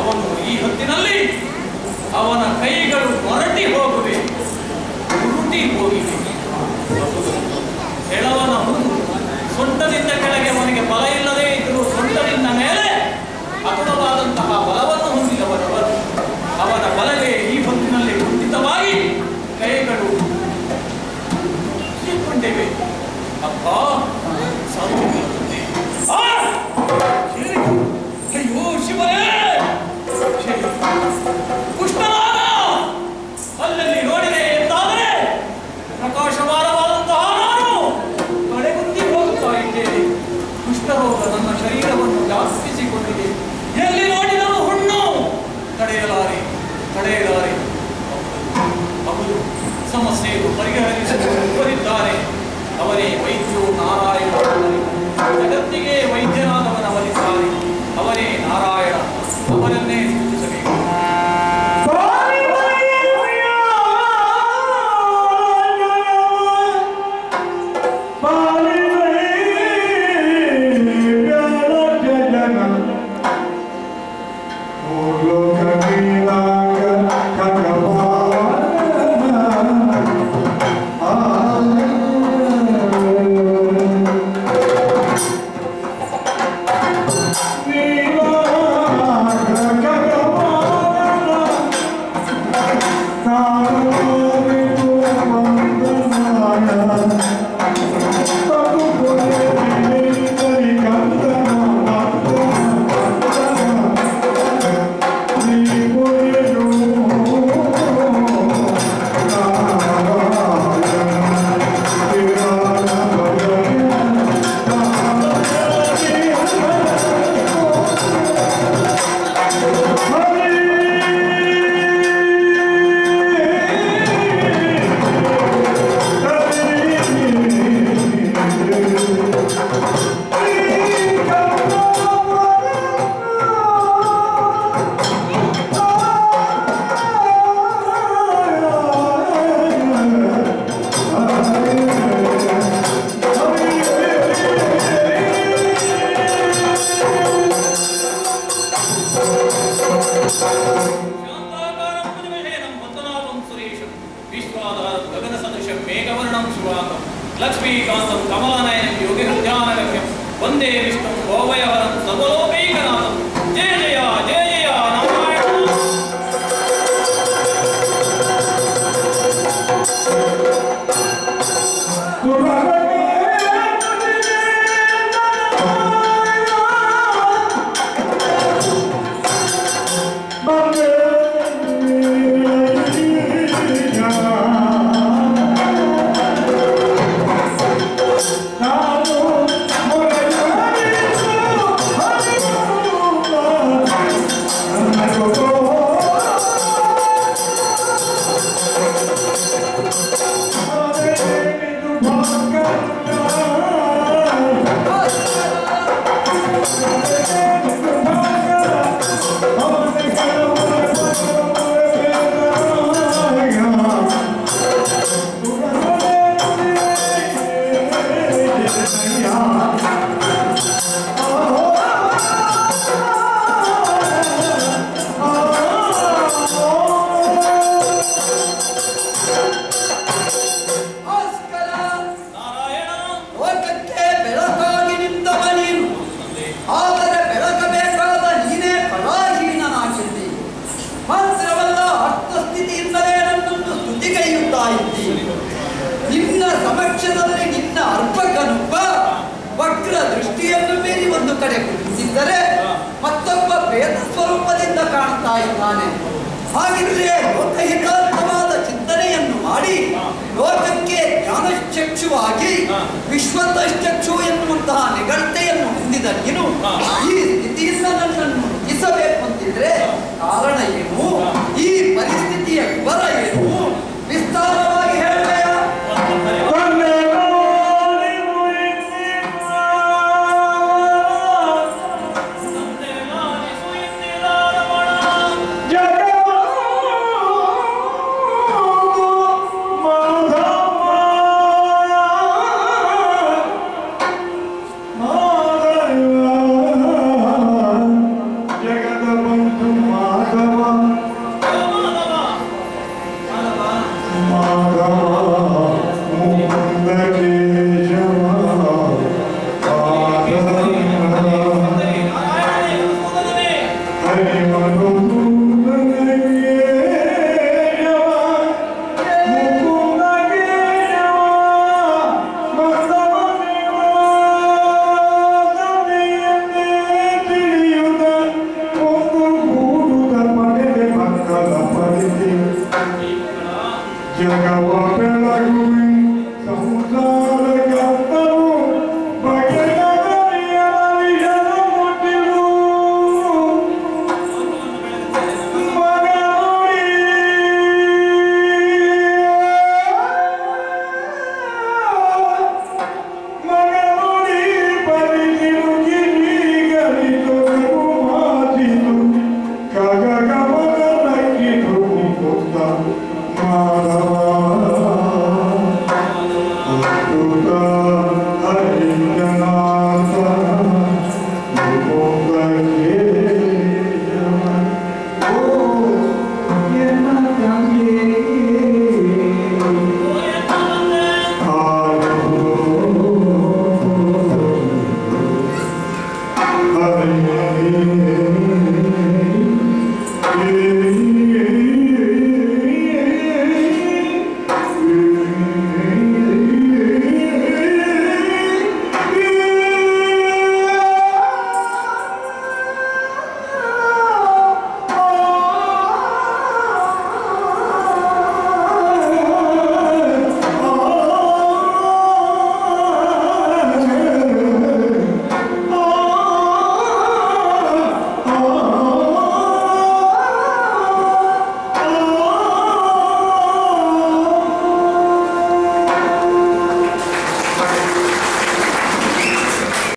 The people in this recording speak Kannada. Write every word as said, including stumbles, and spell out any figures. ಅವನು ಈ ಹೊತ್ತಿನಲ್ಲಿ ಅವನ ಕೈಗಳು ಹೊರಟಿ ಹೋಗುವೆ, ಉರುಟಿ ಹೋಗಿವೆ. ಎಳವನ ಹುಡುಗ ಸೊಂಟದಿಂದ ಕೆಳಗೆ ಅವನಿಗೆ ಬಲ ಇಲ್ಲದೆ ಇದ್ದರೂ ಸೊಂಟದಿಂದ ಮೇಲೆ ಅಗಲವಾದಂತಹ ಬಲವನ್ನು ಹೊಂದಿದವರವರು. ಅವನ ಬಲವೇ ಈ ಹೊತ್ತಿನಲ್ಲಿ ಖಂಡಿತವಾಗಿ ಕೈಗಳು ಕೊಂಡಿವೆ. ಅಪ್ಪ ಅಯ್ಯೋ ಶಿವನೇ, ಕುಷ್ಠನಾದ ಅಲ್ಲಲ್ಲಿ ನೋಡಿದೆ ಎಂದಾದರೆ ಪ್ರಕಾಶಮಾನವಾದಂತಹ ನಾನು ಕಡೆಗುಂದಿ ಹೋಗುತ್ತಾ ಇದ್ದೇನೆ. ಕುಷ್ಠರೋಗ ನನ್ನ ಶರೀರವನ್ನು ಜಾಸ್ತಿಸಿಕೊಂಡಿದೆ. ಎಲ್ಲಿ ನೋಡಿದರೂ ಹುಣ್ಣು. ತಡೆಯಲಾರೆ ತಡೆಯಲಾರೆ ಅವರು ಸಮಸ್ಯೆಯನ್ನು ಪರಿಹರಿಸಿದ್ದಾರೆ. ಅವರೇ ವೈದ್ಯರು ನಾರಾಯಣ. ಜಗತ್ತಿಗೆ ವೈದ್ಯನಾದವನವರಿದ್ದಾರೆ. ಅವರೇ ನಾರಾಯಣ. ಅವರನ್ನೇ ಸ್ತುತಿಸಬೇಕು. You're gonna walk